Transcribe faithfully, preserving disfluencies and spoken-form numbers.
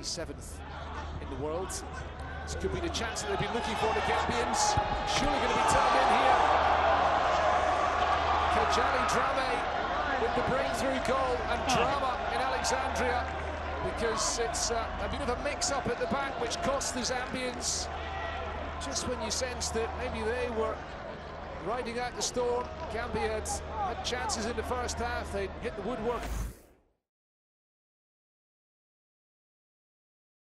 forty-seventh in the world. This could be the chance that they've been looking for, the Gambians. Surely going to be turned in here. Kajally Drammeh with the breakthrough goal and drama in Alexandria, because it's uh, a bit of a mix-up at the back which cost the Zambians. Just when you sensed that maybe they were riding out the storm, Gambia had, had chances in the first half, they hit the woodwork.